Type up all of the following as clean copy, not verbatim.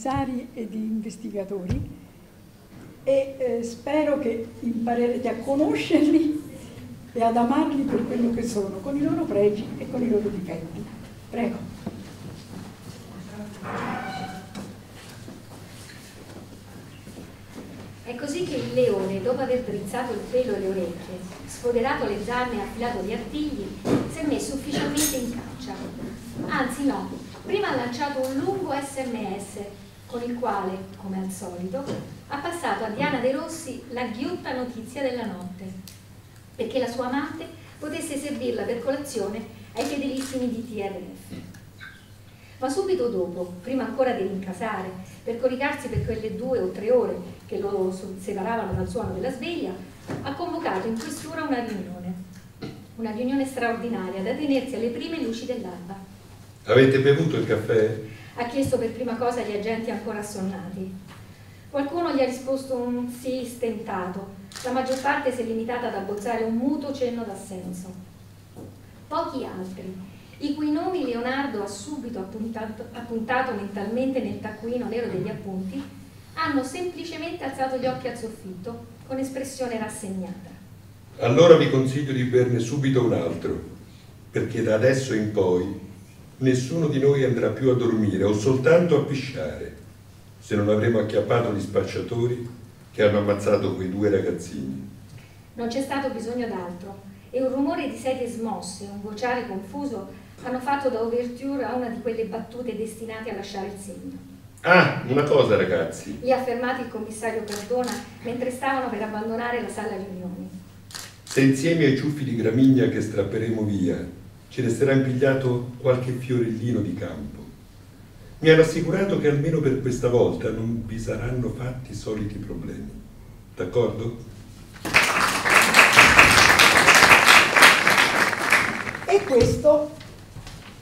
commissari e di investigatori e spero che imparerete a conoscerli e ad amarli per quello che sono, con i loro pregi e con i loro difetti. Prego. È così che il leone, dopo aver drizzato il pelo e le orecchie, sfoderato le zanne e affilato gli artigli, si è messo ufficialmente in caccia. Anzi no, prima ha lanciato un lungo SMS, con il quale, come al solito, ha passato a Diana De Rossi la ghiotta notizia della notte, perché la sua amante potesse servirla per colazione ai fedelissimi di TRF. Ma subito dopo, prima ancora di rincasare, per coricarsi per quelle 2 o 3 ore che lo separavano dal suono della sveglia, ha convocato in questura una riunione straordinaria da tenersi alle prime luci dell'alba. Avete bevuto il caffè? Ha chiesto per prima cosa agli agenti ancora assonnati. Qualcuno gli ha risposto un sì stentato. La maggior parte si è limitata ad abbozzare un muto cenno d'assenso. Pochi altri, i cui nomi Leonardo ha subito appuntato mentalmente nel taccuino nero degli appunti, hanno semplicemente alzato gli occhi al soffitto con espressione rassegnata. Allora vi consiglio di berne subito un altro, perché da adesso in poi nessuno di noi andrà più a dormire o soltanto a pisciare, se non avremo acchiappato gli spacciatori che hanno ammazzato quei 2 ragazzini. Non c'è stato bisogno d'altro, e un rumore di sedie smosse e un vociare confuso hanno fatto da overture a una di quelle battute destinate a lasciare il segno. Ah, una cosa ragazzi, gli ha affermato il commissario Cardona mentre stavano per abbandonare la sala riunioni. Se insieme ai ciuffi di gramigna che strapperemo via ci resterà impigliato qualche fiorellino di campo, mi hanno assicurato che almeno per questa volta non vi saranno fatti i soliti problemi. D'accordo? E questo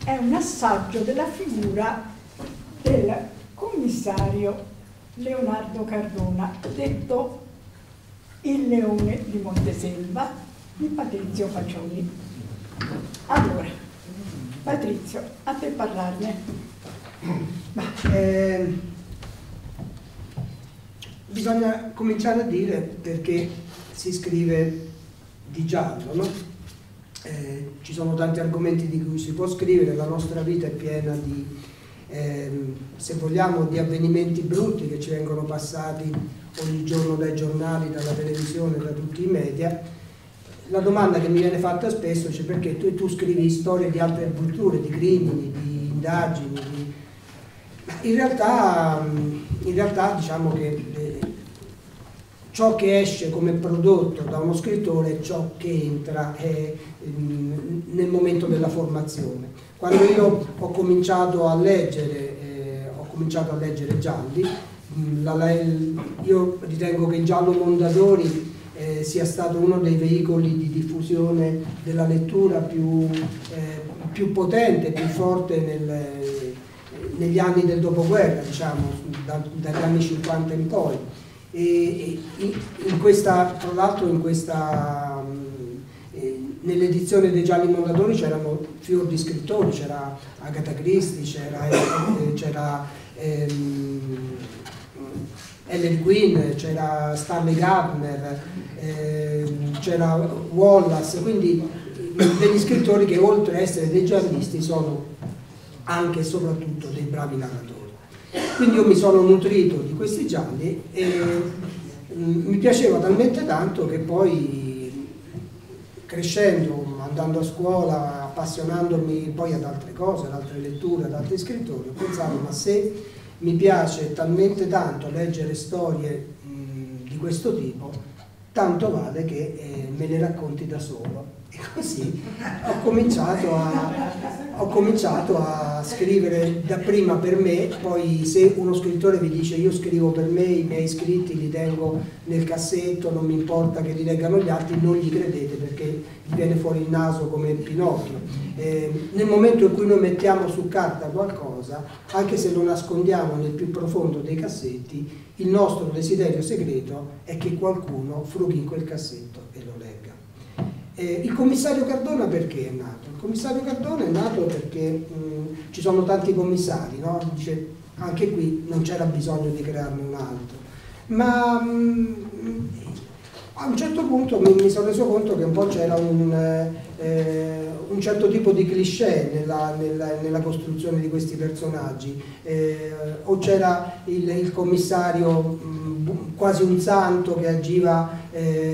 è un assaggio della figura del commissario Leonardo Cardona, detto il leone di Monteselva, di Patrizio Pacioni. Allora, Patrizio, a te parlarne. Bisogna cominciare a dire perché si scrive di giallo, no? Ci sono tanti argomenti di cui si può scrivere, la nostra vita è piena di, se vogliamo, di avvenimenti brutti che ci vengono passati ogni giorno dai giornali, dalla televisione, da tutti i media. La domanda che mi viene fatta spesso è cioè, perché tu scrivi storie di altre avventure, di crimini, di indagini, di... In realtà diciamo che ciò che esce come prodotto da uno scrittore è ciò che entra nel momento della formazione. Quando io ho cominciato a leggere, Gialli, io ritengo che il Giallo Mondadori sia stato uno dei veicoli di diffusione della lettura più potente, più forte negli anni del dopoguerra, diciamo, dagli anni 50 in poi. Tra l'altro nell'edizione dei Gialli Mondadori c'erano fior di scrittori, c'era Agatha Christie, c'era Ellen Queen, c'era Stanley Gardner, c'era Wallace, quindi degli scrittori che oltre a essere dei giallisti sono anche e soprattutto dei bravi narratori. Quindi io mi sono nutrito di questi gialli e mi piaceva talmente tanto che poi, crescendo, andando a scuola, appassionandomi poi ad altre cose, ad altre letture, ad altri scrittori, ho pensato, ma se mi piace talmente tanto leggere storie di questo tipo, tanto vale che me le racconti da solo. E così ho cominciato a scrivere dapprima per me. Poi se uno scrittore vi dice io scrivo per me, i miei scritti li tengo nel cassetto, non mi importa che li leggano gli altri, non gli credete perché gli viene fuori il naso come Pinocchio. Nel momento in cui noi mettiamo su carta qualcosa, anche se lo nascondiamo nel più profondo dei cassetti, il nostro desiderio segreto è che qualcuno frughi in quel cassetto e lo legga. Il commissario Cardona perché è nato? Il commissario Cardona è nato perché ci sono tanti commissari, no? Dice, Anche qui non c'era bisogno di crearne un altro. Ma a un certo punto mi sono reso conto che un po' c'era un certo tipo di cliché nella costruzione di questi personaggi, o c'era il commissario quasi un santo che agiva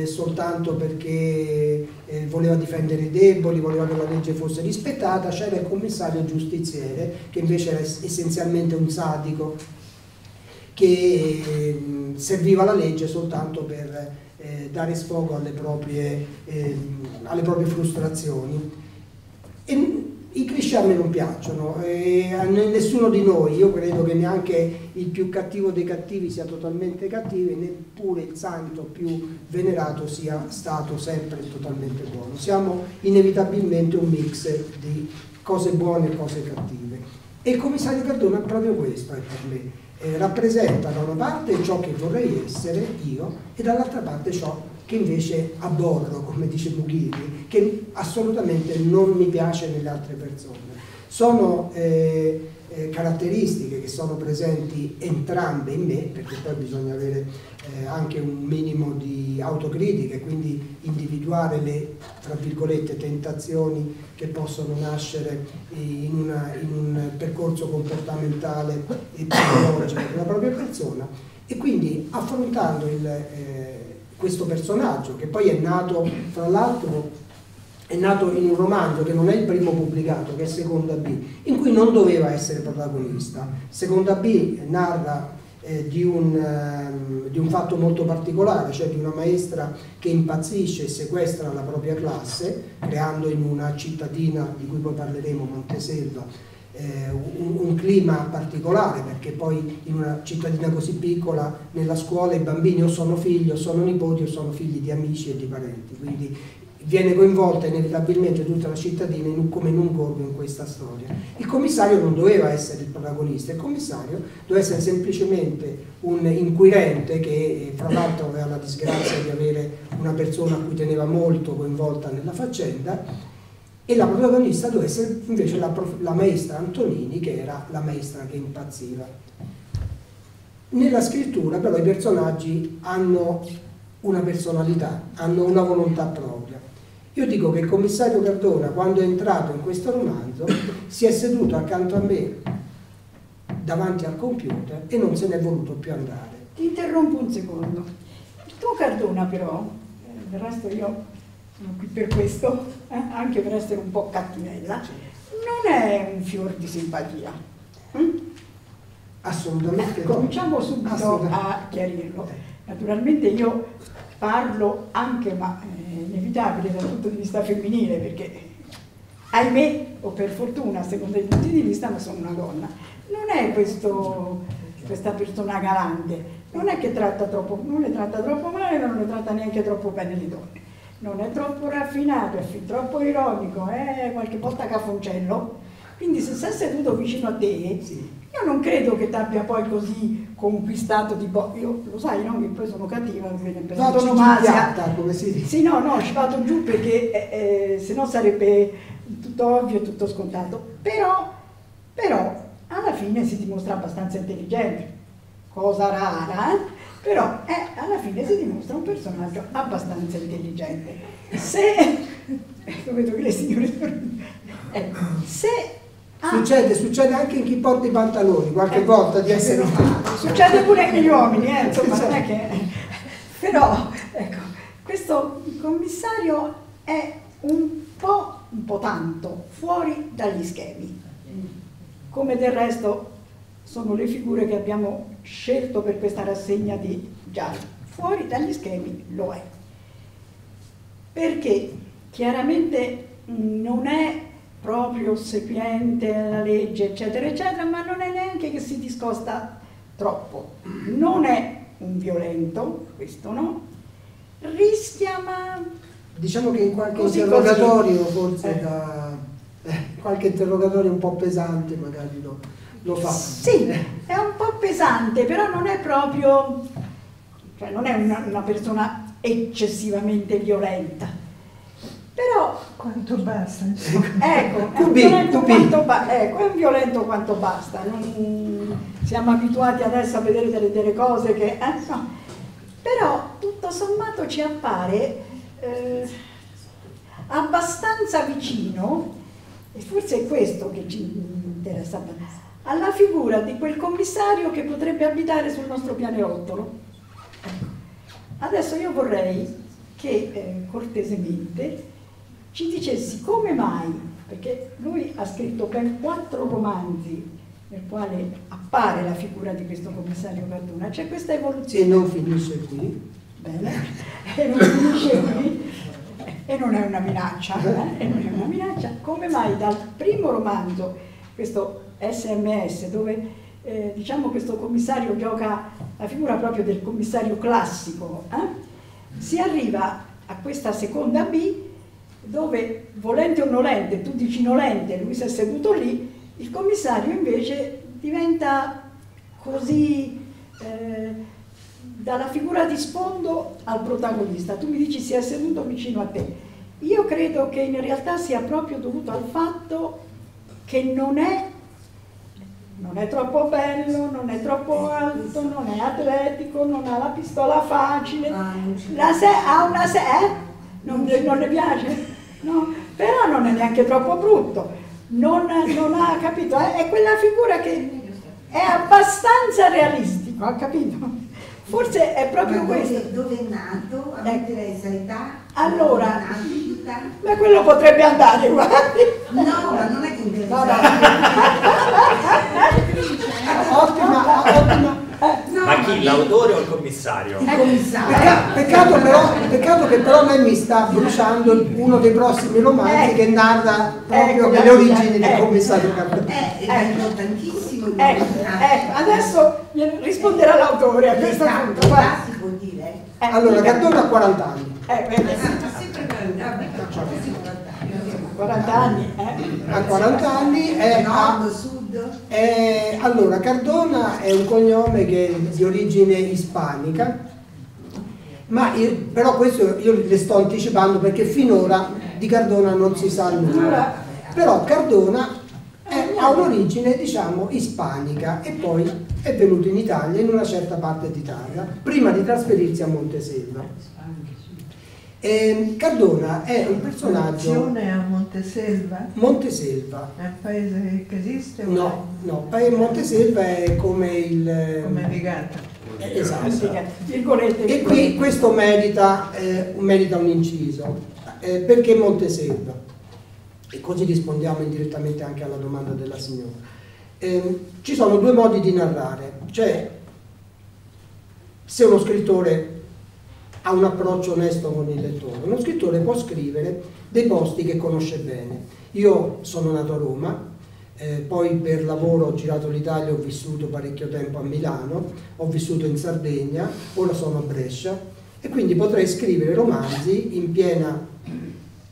soltanto perché voleva difendere i deboli, voleva che la legge fosse rispettata, c'era il commissario giustiziere che invece era essenzialmente un sadico che serviva la legge soltanto per dare sfogo alle proprie frustrazioni. E i cliché a me non piacciono, a nessuno di noi, io credo che neanche il più cattivo dei cattivi sia totalmente cattivo, e neppure il santo più venerato sia stato sempre totalmente buono. Siamo inevitabilmente un mix di cose buone e cose cattive. E il commissario Cardona è proprio questo, per me. Rappresenta da una parte ciò che vorrei essere io e dall'altra parte ciò che invece abborro, come dice Mughini, che assolutamente non mi piace nelle altre persone. Sono caratteristiche che sono presenti entrambe in me, perché poi bisogna avere anche un minimo di autocritica e quindi individuare le, tra virgolette, tentazioni che possono nasascere in un percorso comportamentale e psicologico della propria persona, e quindi affrontando questo personaggio, che poi è nato, fra l'altro, è nato in un romanzo che non è il primo pubblicato, che è Seconda B, in cui non doveva essere protagonista. Seconda B narra di un fatto molto particolare, cioè di una maestra che impazzisce e sequestra la propria classe, creando in una cittadina, di cui poi parleremo, Monteselva, un clima particolare, perché poi in una cittadina così piccola nella scuola i bambini o sono figli o sono nipoti o sono figli di amici e di parenti, quindi viene coinvolta inevitabilmente tutta la cittadina come in un gorgo in questa storia. Il commissario non doveva essere il protagonista, il commissario doveva essere semplicemente un inquirente che, fra l'altro, aveva la disgrazia di avere una persona a cui teneva molto coinvolta nella faccenda, e la protagonista doveva essere invece la maestra Antonini, che era la maestra che impazziva. Nella scrittura però i personaggi hanno una personalità, hanno una volontà propria. Io dico che il commissario Cardona, quando è entrato in questo romanzo, si è seduto accanto a me davanti al computer e non se n'è voluto più andare. Ti interrompo un secondo. Tu, Cardona, però, del resto io sono qui per questo, anche per essere un po' cattivella, non è un fior di simpatia. Assolutamente no. Cominciamo subito a chiarirlo. Naturalmente io parlo anche, ma è inevitabile dal punto di vista femminile, perché ahimè o per fortuna, a seconda dei punti di vista, ma sono una donna. Non è questa persona galante, non è che non le tratta troppo male, ma non le tratta neanche troppo bene le donne. Non è troppo raffinato, è fin troppo ironico, è qualche volta cafoncello. Quindi se sei seduto vicino a te, sì, io non credo che ti abbia poi così conquistato, tipo, io lo sai, no? Che poi sono cattiva, mi viene per antonomasia, come si dice. Sì, no, ci vado giù perché se no sarebbe tutto ovvio, tutto scontato. Però alla fine si dimostra abbastanza intelligente, cosa rara, però alla fine si dimostra un personaggio abbastanza intelligente. Vedo che le signore Succede anche in chi porta i pantaloni, qualche volta di essere umano. Succede pure agli uomini, insomma, non è che... Però, ecco, questo commissario è un po' tanto fuori dagli schemi. Come del resto sono le figure che abbiamo scelto per questa rassegna di Giallo. Fuori dagli schemi lo è. Perché chiaramente non è proprio sequiente alla legge, eccetera, eccetera, ma non è neanche che si discosta troppo. Non è un violento, questo no, rischia, ma... Diciamo che in qualche interrogatorio, forse qualche interrogatorio un po' pesante magari lo fa. Sì, è un po' pesante, però non è proprio... Cioè non è una persona eccessivamente violenta. Però quanto basta, ecco, è un violento quanto basta, non, siamo abituati adesso a vedere delle cose che... no. Però tutto sommato ci appare abbastanza vicino, e forse è questo che ci interessa, alla figura di quel commissario che potrebbe abitare sul nostro pianerottolo. Adesso io vorrei che cortesemente ci dicessi come mai, perché lui ha scritto ben 4 romanzi nel quale appare la figura di questo commissario Cardona, c'è questa evoluzione. E non finisce qui. Bene, e non finisce qui, e non è una minaccia, e non è una minaccia. Come mai dal primo romanzo, questo SMS, dove diciamo questo commissario gioca la figura proprio del commissario classico, si arriva a questa seconda B, dove volente o nolente, tu dici nolente, lui si è seduto lì, il commissario invece diventa così, dalla figura di sfondo al protagonista. Tu mi dici si è seduto vicino a te. Io credo che in realtà sia proprio dovuto al fatto che non è troppo bello, non è troppo alto, non è atletico, non ha la pistola facile, non le piace, no? Però non è neanche troppo brutto, non ha capito, è quella figura che è abbastanza realistico, ha capito? Forse è proprio questo. Dove è nato? A interessa età? Allora, ma quello potrebbe andare, guardi. No, ma non è che interessa. Ottima. Ma chi, l'autore o il commissario? Il commissario. Peccato che però a me mi sta bruciando uno dei prossimi romanzi che narra proprio le origini del commissario Cardona. È tantissimo. Adesso risponderà l'autore a questo punto. Si può dire. Allora, Cardona ha 40 anni. Sempre 40 anni. 40 anni. A 40 anni è nord-sud. Allora, Cardona è un cognome che è di origine ispanica, ma però questo io le sto anticipando perché finora di Cardona non si sa nulla, però Cardona ha un'origine, diciamo, ispanica e poi è venuto in Italia, in una certa parte d'Italia, prima di trasferirsi a Monteselva. Cardona è un personaggio. A Monteselva? Monteselva. È un paese che esiste? No, Monteselva è come il. Come Vigata. Esatto. E qui questo merita un inciso. Perché Monteselva? E così rispondiamo indirettamente anche alla domanda della signora. Ci sono due modi di narrare, cioè se uno scrittore ha un approccio onesto con il lettore. Uno scrittore può scrivere dei posti che conosce bene. Io sono nato a Roma, poi per lavoro ho girato l'Italia, ho vissuto parecchio tempo a Milano, ho vissuto in Sardegna, ora sono a Brescia e quindi potrei scrivere romanzi in piena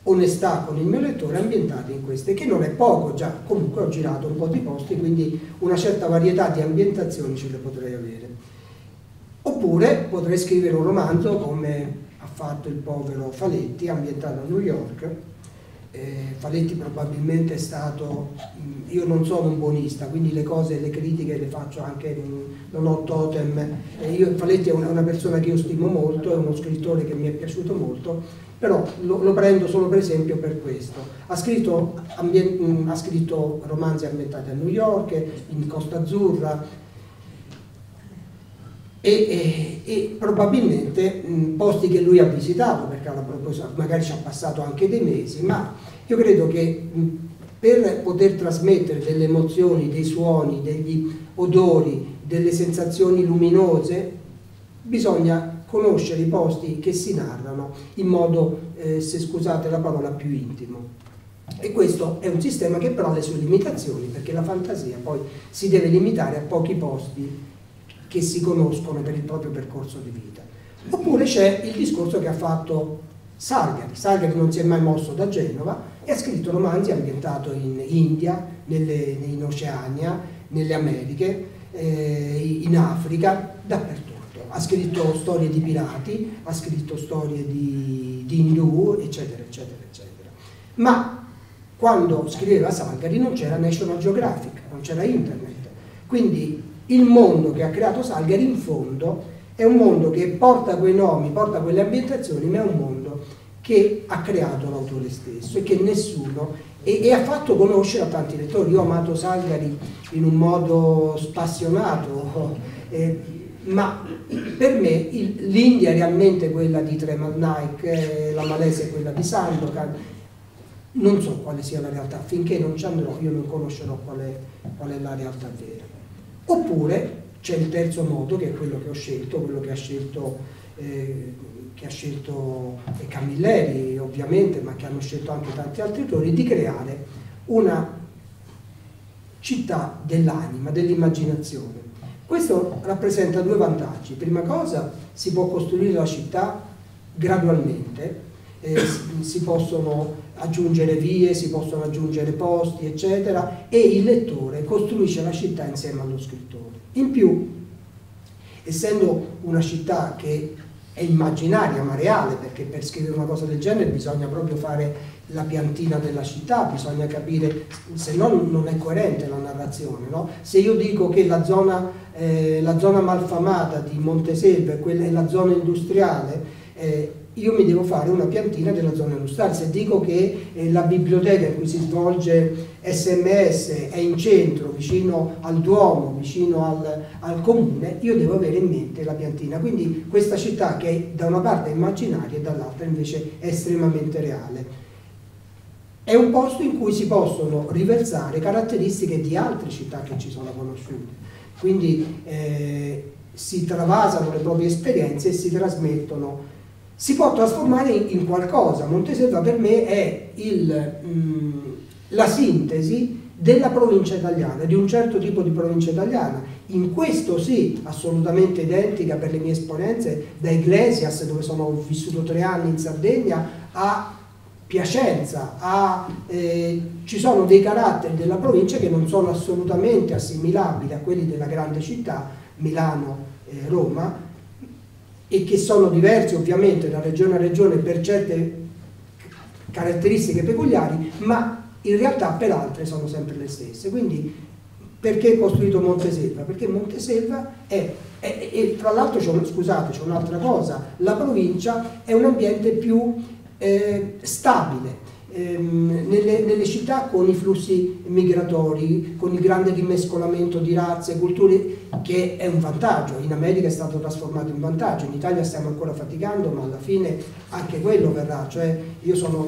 onestà con il mio lettore ambientati in queste, che non è poco già, comunque ho girato un po' di posti, quindi una certa varietà di ambientazioni ce le potrei avere. Oppure potrei scrivere un romanzo come ha fatto il povero Faletti, ambientato a New York. Faletti probabilmente è stato, io non sono un buonista, quindi le cose, le critiche le faccio anche, non ho totem. Faletti è una persona che io stimo molto, è uno scrittore che mi è piaciuto molto, però lo prendo solo per esempio per questo. Ha scritto romanzi ambientati a New York, in Costa Azzurra, e probabilmente posti che lui ha visitato, perché magari ci ha passato anche dei mesi, ma io credo che per poter trasmettere delle emozioni, dei suoni, degli odori, delle sensazioni luminose, bisogna conoscere i posti che si narrano in modo, se scusate la parola, più intimo. E questo è un sistema che però ha le sue limitazioni, perché la fantasia poi si deve limitare a pochi posti che si conoscono per il proprio percorso di vita. Oppure c'è il discorso che ha fatto Salgari. Salgari non si è mai mosso da Genova e ha scritto romanzi ambientato in India, in Oceania, nelle Americhe, in Africa, dappertutto. Ha scritto storie di pirati, ha scritto storie di indù, eccetera, eccetera, eccetera. Ma quando scriveva Salgari non c'era National Geographic, non c'era internet. Quindi il mondo che ha creato Salgari in fondo è un mondo che porta quei nomi, porta quelle ambientazioni, ma è un mondo che ha creato l'autore stesso e che nessuno... E ha fatto conoscere a tanti lettori. Io ho amato Salgari in un modo spassionato, ma per me l'India è realmente quella di Tremal Naik, la Malesia è quella di Sandokan. Non so quale sia la realtà, finché non ci andrò io non conoscerò qual è la realtà vera. Oppure c'è il terzo modo, che è quello che ho scelto, quello che ha scelto Camilleri ovviamente, ma che hanno scelto anche tanti altri autori, di creare una città dell'anima, dell'immaginazione. Questo rappresenta due vantaggi. Prima cosa, si può costruire la città gradualmente, si possono aggiungere vie, si possono aggiungere posti, eccetera, e il lettore costruisce la città insieme allo scrittore. In più, essendo una città che è immaginaria ma reale, perché per scrivere una cosa del genere bisogna proprio fare la piantina della città, bisogna capire, se no non è coerente la narrazione, no? Se io dico che la zona malfamata di Monteselva è la zona industriale, io mi devo fare una piantina della zona industriale. Se dico che la biblioteca in cui si svolge SMS è in centro, vicino al Duomo, vicino al comune, io devo avere in mente la piantina. Quindi questa città che è da una parte immaginaria e dall'altra invece è estremamente reale. È un posto in cui si possono riversare caratteristiche di altre città che ci sono conosciute. Quindi si travasano le proprie esperienze e si trasmettono. Si può trasformare in qualcosa. Monteselva per me è la sintesi della provincia italiana, di un certo tipo di provincia italiana, in questo sì, assolutamente identica per le mie esperienze, da Iglesias, dove sono vissuto 3 anni in Sardegna, a Piacenza, ci sono dei caratteri della provincia che non sono assolutamente assimilabili a quelli della grande città, Milano, Roma, e che sono diversi ovviamente da regione a regione per certe caratteristiche peculiari, ma in realtà per altre sono sempre le stesse. Quindi perché ho costruito Monteselva? Perché Monteselva e tra l'altro c'è un'altra cosa, la provincia è un ambiente più stabile, nelle città con i flussi migratori, con il grande rimescolamento di razze e culture, che è un vantaggio. In America è stato trasformato in vantaggio, in Italia stiamo ancora faticando, ma alla fine anche quello verrà. Cioè, io sono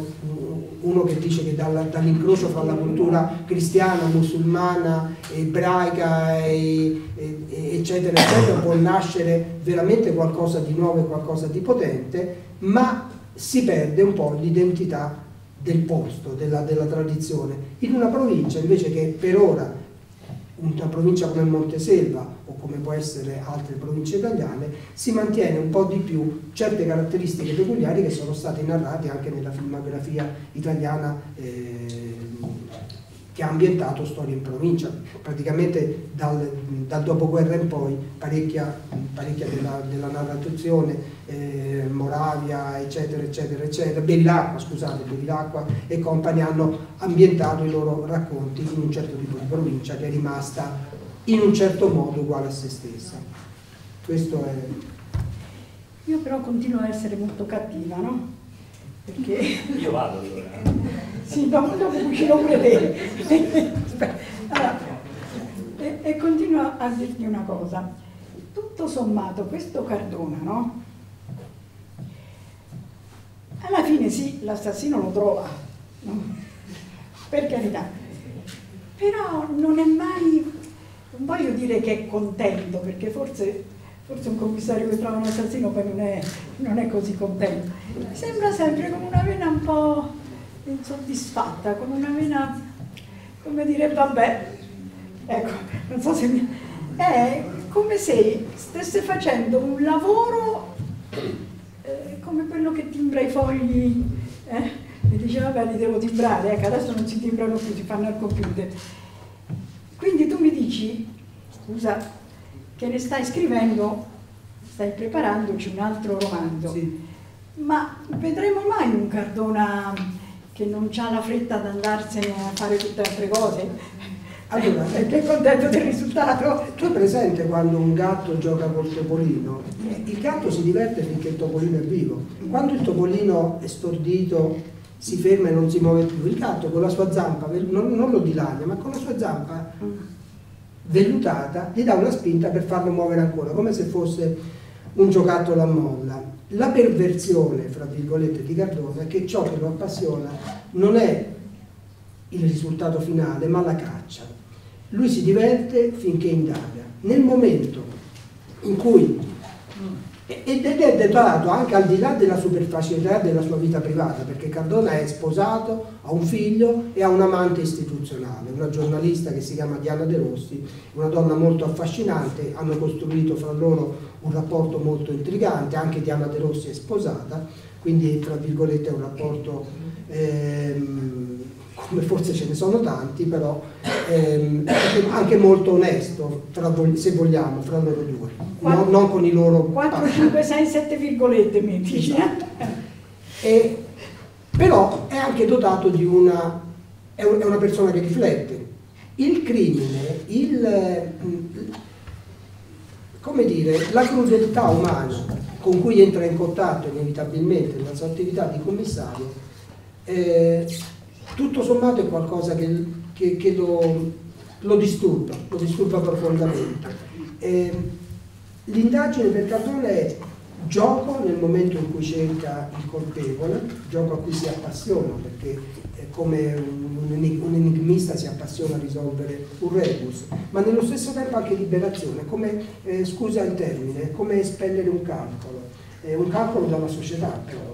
uno che dice che dall'incrocio fra la cultura cristiana, musulmana, ebraica, eccetera, eccetera, può nascere veramente qualcosa di nuovo e qualcosa di potente, ma si perde un po' l'identità del posto, della tradizione, in una provincia invece che per ora, una provincia come Monteselva o come può essere altre province italiane, si mantiene un po' di più certe caratteristiche peculiari che sono state narrate anche nella filmografia italiana che ha ambientato storie in provincia. Praticamente dal dopoguerra in poi parecchia della narrazione, Moravia, eccetera, eccetera, eccetera, Bellacqua e compagni hanno ambientato i loro racconti in un certo tipo di provincia che è rimasta in un certo modo uguale a se stessa. Questo è... Io però continuo a essere molto cattiva, no? Perché... Io vado allora. Sì, dopo che non prevede. Allora, e continuo a dirti una cosa. Tutto sommato, questo Cardona, no? Alla fine sì, l'assassino lo trova, no? Per carità. Però non è mai, non voglio dire che è contento, perché forse un commissario che trova un assassino poi non è così contento. Mi sembra sempre con una vena un po'... insoddisfatta, con una vena, come dire, vabbè, ecco, non so se mi... è come se stesse facendo un lavoro come quello che timbra i fogli, mi diceva, vabbè, li devo timbrare, ecco, adesso non si timbrano più, si fanno al computer. Quindi tu mi dici, scusa, che ne stai scrivendo, stai preparandoci un altro romanzo, sì. Ma vedremo mai un Cardona che non ha la fretta ad andarsene a fare tutte altre cose? Allora, sei contento del risultato? Tu hai presente quando un gatto gioca col topolino? Il gatto si diverte finché il topolino è vivo. Quando il topolino è stordito, si ferma e non si muove più, il gatto con la sua zampa, non lo dilagna, ma con la sua zampa vellutata gli dà una spinta per farlo muovere ancora, come se fosse un giocattolo a molla. La perversione, fra virgolette, di Cardona è che ciò che lo appassiona non è il risultato finale, ma la caccia. Lui si diverte finché indaga. Nel momento in cui, ed è detonato anche al di là della superficialità della sua vita privata, perché Cardona è sposato, ha un figlio e ha un amante istituzionale, una giornalista che si chiama Diana De Rossi, una donna molto affascinante, hanno costruito fra loro un rapporto molto intrigante, anche Diana De Rossi è sposata, quindi tra virgolette è un rapporto, come forse ce ne sono tanti, però anche molto onesto, se vogliamo, fra loro due, quattro, non con i loro 4, 5, 6, 7 virgolette mi dice. Esatto. Però è anche dotato di una, è una persona che riflette. Il crimine, come dire, la crudeltà umana con cui entra in contatto inevitabilmente nella sua attività di commissario, tutto sommato è qualcosa che lo disturba, profondamente. L'indagine per Cardona è gioco nel momento in cui cerca il colpevole, gioco a cui si appassiona, perché è come un enigmista si appassiona a risolvere un rebus, ma nello stesso tempo anche liberazione, come, scusa il termine, come espellere un calcolo dalla società però,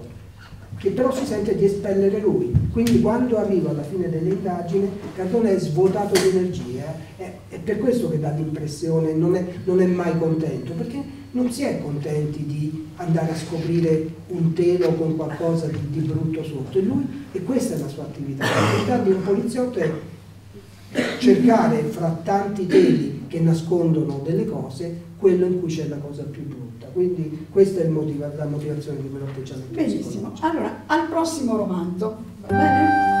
che però si sente di espellere lui. Quindi quando arriva alla fine dell'indagine, Cardona è svuotato di energia, è per questo che dà l'impressione, non è mai contento, perché non si è contenti di andare a scoprire un telo con qualcosa di brutto sotto, e lui, e questa è la sua attività. L'attività di un poliziotto è cercare fra tanti teli che nascondono delle cose, quello in cui c'è la cosa più brutta. Quindi questa è la motivazione di quell'atteggiamento. Benissimo, allora al prossimo romanzo, va bene?